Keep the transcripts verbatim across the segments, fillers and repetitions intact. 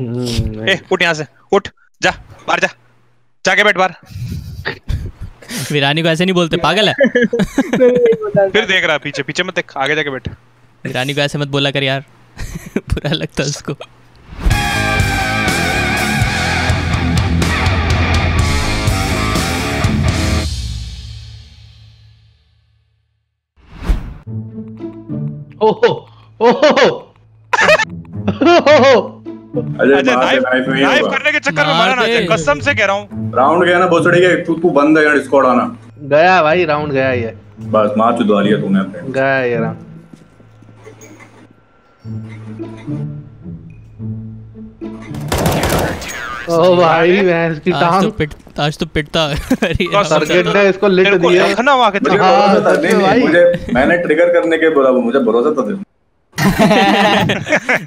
ए उठ यहाँ से, उठ जा बाहर जा, जाके बैठ बाहर। वीरानी को ऐसे नहीं बोलते, पागल है। फिर देख रहा, पीछे पीछे मत देख, आगे जाके बैठ। वीरानी को ऐसे मत बोला कर यार, बुरा लगता है उसको। ओहो ओहो ओहो, अजय लाइव करने के चक्कर में मारा ना, कसम से कह रहा हूँ। राउंड गया ना भोसड़ी के, तू तू बंद है यार, स्क्वाड आना गया भाई, राउंड गया ये, बस मार चुदा लिया तूने अपने, गया ये राउंड। ओ भाई मैं इसकी टांग पिट, आज तो पिटता टारगेट ने इसको लिट दिया। रखना वहां के, मुझे मैंने ट्रिगर करने के बोला, मुझे भरोसा था।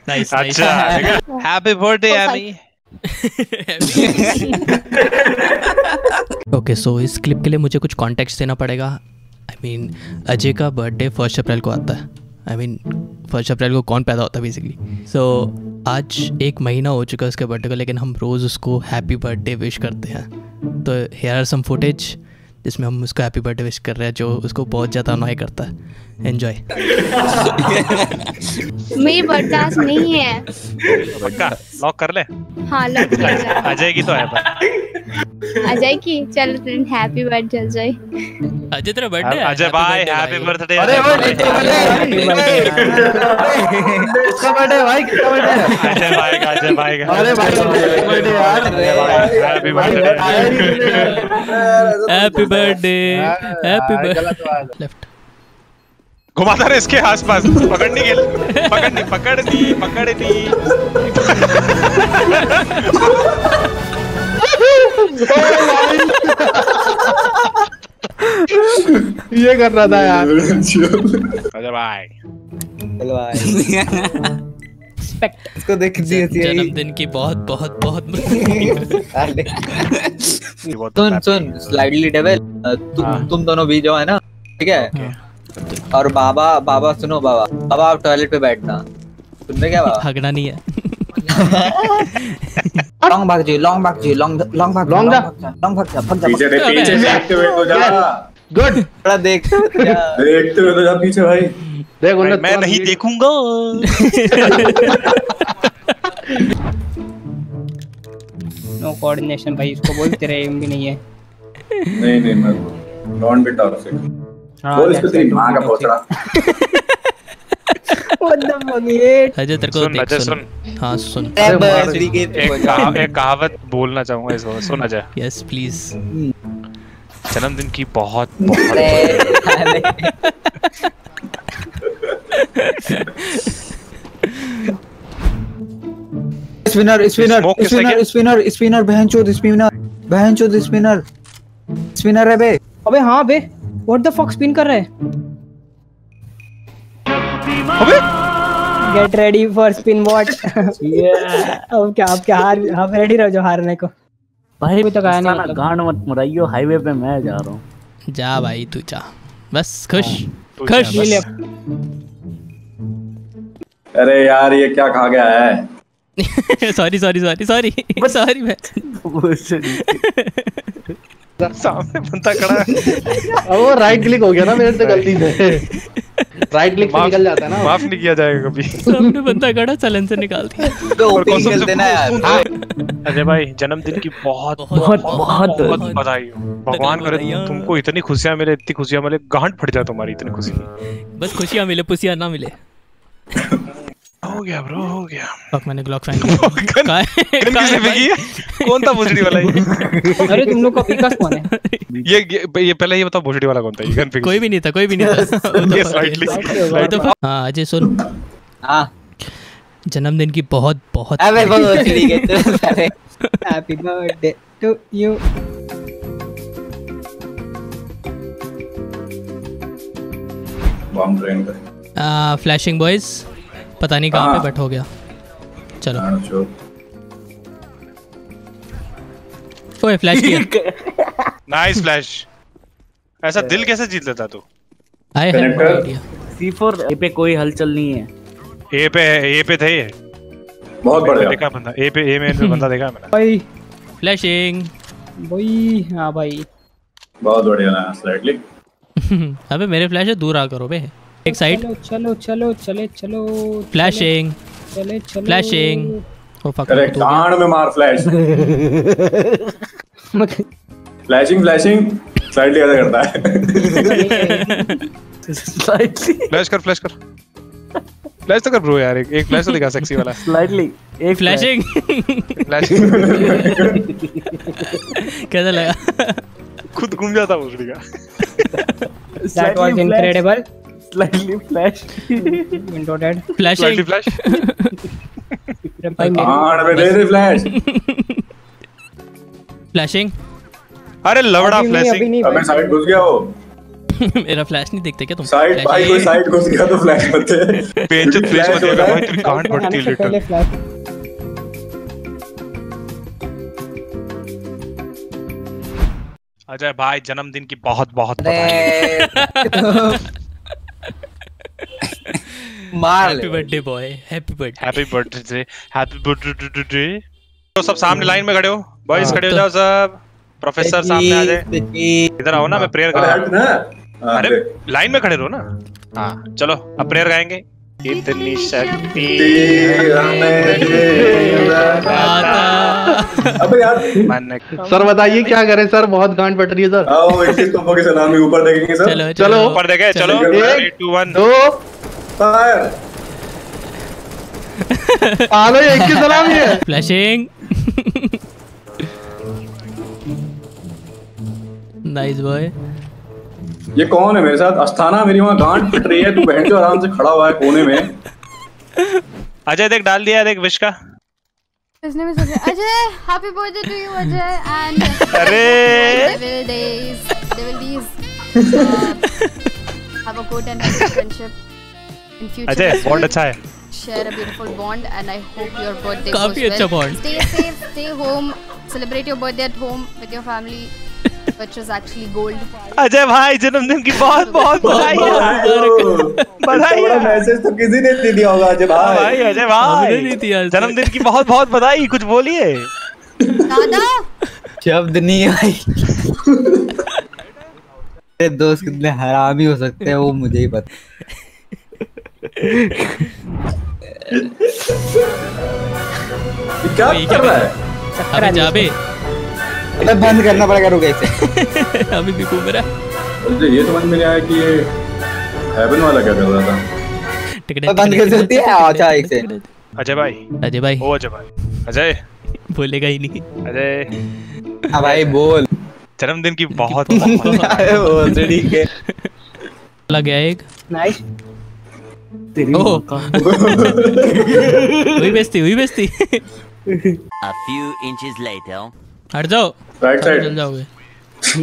Nice nice, happy birthday Amy. Okay so इस क्लिप के लिए मुझे कुछ कॉन्टेक्स्ट देना पड़ेगा। आई मीन अजय का बर्थडे फर्स्ट अप्रैल को आता है। आई मीन फर्स्ट अप्रैल को कौन पैदा होता है बेसिकली। सो so, आज एक महीना हो चुका है उसके बर्थडे को, लेकिन हम रोज़ उसको हैप्पी बर्थडे विश करते हैं। तो हेयर आर सम फुटेज जिसमें हम उसको हैप्पी बर्थडे विश कर रहे हैं, जो उसको बहुत ज़्यादा अनॉय करता है। एंजॉय। मेरी बर्दाश्त नहीं है। पक्का लॉक कर ले। हाँ लॉक कर ले। अजय की तो है पर। अजय की, चलो friend happy birthday Ajay. Ajay तेरा बर्थडे है। अजय भाई हैप्पी बर्थडे। अरे उसका बर्थडे भाई, किसका बर्थडे? अजय भाई का, अजय भाई का। अरे भाई बर्थडे यार, happy birthday, birthday, happy birthday. Left घुमाता रहे इसके आसपास, पकड़ने के लिए, पकड़ने, पकड़नी, पकड़नी। ये कर रहा था यार। अरे भाई, चलो भाई। इसको देख जन्मदिन की बहुत बहुत बहुत सुन सुन स्लाइडली डेविल, तुम तुम दोनों भी जाओ है ना, ठीक है? और बाबा बाबा सुनो, बाबा बाबा आप टॉयलेट पे बैठना, तुमने क्या बाबा भागना नहीं है। लॉन्ग भाग जी, लॉन्ग भाग जी, लॉन्ग लॉन्ग भाग, लॉन्ग लॉन्ग भाग जा, भाग जा पीछे पीछे से, एक्टिवेट हो जा। गुड, थोड़ा देख देखते हुए तो जा पीछे भाई, देख उन्हें मैं नहीं देखूंगा। नो कोऑर्डिनेशन भाई, इसको बोलते रहे, हम भी नहीं है। नहीं नहीं मत बोल, डॉन बी टॉक्सिक बोल, इसको तेरी मां का पोछड़ा। What the minute. अजय तेरे को देख, सुन हां सुन, एक कहावत बोलना चाहूंगा इसको, सुन अजय। Yes please. जन्मदिन की बहुत बहुत spinner spinner spinner spinner spinner बहनचोद स्पिनर बहनचोद स्पिनर स्पिनर है बे। अबे हाँ बे, व्हाट द फक स्पिन कर रहा है। अबे get ready for spin watch. अब क्या आपके हार, आप रेडी रहो जो हारने को भाई। भी तो कहा नहीं, गांड मत मुराइयो, हाईवे पे मैं जा रहा हूँ। जा भाई तू जा, बस खुश खुश। अरे यार ये क्या खा गया है। Sorry sorry sorry sorry sorry मैं सामने बंदा खड़ा है, वो राइट क्लिक हो गया ना मेरे से गलती से। राइट क्लिक से निकल जाता है ना, माफ नहीं किया जाएगा कभी। सामने बंदा खड़ा, चलन से निकाल दिया। ओपन देना यार। अजय भाई जन्मदिन की बहुत बहुत बहुत बधाई हो, भगवान करे तुमको इतनी खुशियाँ मिले, इतनी खुशियाँ मिले, गांठ फट जाए तुम्हारी इतनी खुशी में। बस खुशियाँ मिले, पुशियाँ ना मिले। हो गया ब्रो, हो गया। फक मैंने ग्लॉक फाइन किया। किसने फेंकी है? कौन था भोसड़ी वाला ये? अरे तुम लोग का विकास कौन है? ये ये पहले ये बताओ, भोसड़ी वाला कौन था? ये गन फेंकी कोई भी नहीं था, कोई भी नहीं था। ये स्लाइडली ये तो। हां अजय सुन, हां जन्मदिन की बहुत बहुत अबे बहुत चली गई। अरे happy birthday to you. Bomb train पे आ फ्लैशिंग बॉयज, पता नहीं कहाँ पे बैठ हो गया। चलो ओए फ्लैश किया। Nice flash. ऐसा दिल कैसे जीत लेता तू? I have no idea. C four पे कोई हलचल नहीं है। ए पे है, ए पे थे ये। बहुत बढ़िया देखा बंदा ए पे ए मेन पे बंदा देखा मैंने भाई फ्लैशिंग भाई। हां भाई बहुत बढ़िया ना स्लाइडली। अबे मेरे फ्लैश से दूर आ करो बे एक साइड। चलो चलो चले चलो फ्लैशिंग चले चलो फ्लैशिंग। ओ फक अरे कान में मार फ्लैश। फ्लैशिंग फ्लैशिंग स्लाइडली ऐसा करता है स्लाइडली। फ्लैश कर फ्लैश कर फ्लैश तो कर ब्रो यार एक फ्लैश तो दिखा सेक्सी वाला स्लाइडली एक फ्लैशिंग फ्लैशिंग। कैसा लगा? खुद घूम जाता वो लड़का। That was incredible slightly flash window dead flashing flash. हां अबे दे दे फ्लैश फ्लैशिंग। अरे लवड़ा फ्लैशिंग अबे साइड घुस गया वो। मेरा फ्लैश नहीं देखते क्या तुम? साइड भाई कोई साइड घुस गया तो फ्लैश मत दे पेंच फ्लैश मत देगा भाई तेरी कांड बढ़ती लिटल। अजय भाई जन्मदिन की बहुत बहुत बधाई। मार happy birthday boy happy birthday happy birthday happy birthday. तो सब सामने लाइन में खड़े हो बॉयज खड़े हो जाओ सब। प्रोफेसर सामने आ जाए इधर आओ ना मैं प्रेयर कर रहा हूं। अरे लाइन में खड़े रहो ना। हाँ चलो अब प्रेयर गाएंगे। इतनी शक्ति हमें दे दाता। अबे यार सर बताइए क्या करें सर बहुत गांड पट रही है सर। आओ इसी तोपों के सलाम ही ऊपर देखेंगे सर। चलो ऊपर देखें चलो थ्री टू वन आलो एक की सलाम है फ्लैशिंग। Nice boy. ये कौन है मेरे साथ? अस्थाना मेरी वहां गांड पिट रही है तू बहन जो आराम से खड़ा हुआ है कोने में। अजय देख डाल दिया देख विश का इसने भी सोचा। Ajay happy birthday to you Ajay and अरे devil days devil D's have a good and happy friendship in future. Ajay bond अच्छा है share a beautiful bond and I hope your birthday goes well. काफी अच्छा bond. Stay safe stay home celebrate your birthday at home with your family. Ajay भाई जन्मदिन की बहुत बहुत बधाई बधाई। मैसेज तो किसी ने नहीं दिया होगा अजय भाई। अजय भाई जन्मदिन की बहुत बहुत बधाई कुछ बोलिए। दादा शब्द नहीं आई। मेरे दोस्त कितने हरामी हो सकते हैं वो मुझे ही पता। क्या कर रहा है? जाबे तो बंद करना पड़ेगा रुके इसे। अभी भी घूम रहा है। ये समझ में नहीं आया कि ये हेवन वाला क्या कर रहा था। टिकट बंद कर सकती है। अच्छा एक से अजय भाई अजय भाई ओ अजय भाई अजय बोलेगा ही नहीं। अजय हां भाई बोल जन्मदिन की बहुत बहुत ठीक है लग गया एक नाइस तेरी हुई बेइज्जती हुई बेइज्जती। a few inches later हट जाओ राइट साइड चल जाओगे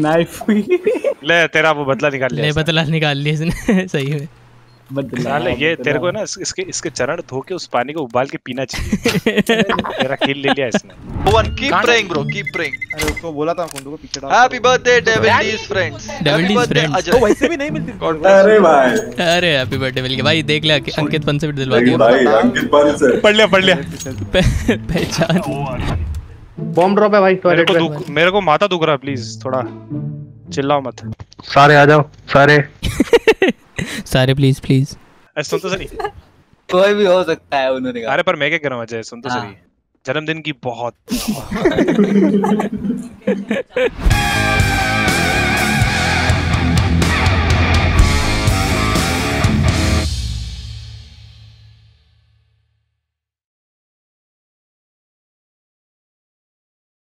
नाइफ ले तेरा वो बदला निकाल लिया ले बदला निकाल लिया इसने। सही है बदला ले ये तेरे को ना इसके इसके चरण धो के उस पानी को उबाल के पीना चाहिए। तेरा किल ले लिया इसने। One keep praying bro keep praying. अरे उसको बोला था कुंडू को पीछे डाल। Happy birthday devil D's friends devil D's friends. तो वैसे भी नहीं मिलती। अरे भाई अरे हैप्पी बर्थडे मिल गया भाई। देख ले अंकित पन से भी दिलवा दिया भाई। अंकित पन से पढ़ लिया पढ़ लिया पहचान। बॉम्ब ड्रॉप है भाई टॉयलेट पे। मेरे को मेरे को माथा दुख रहा है प्लीज थोड़ा चिल्लाओ मत। सारे आ जाओ सारे। सारे प्लीज प्लीज सुन तो सही। कोई भी हो सकता है उन्होंने कहा। अरे पर मैं क्या कह रहा हूं अजय सुन तो सही। जन्मदिन की बहुत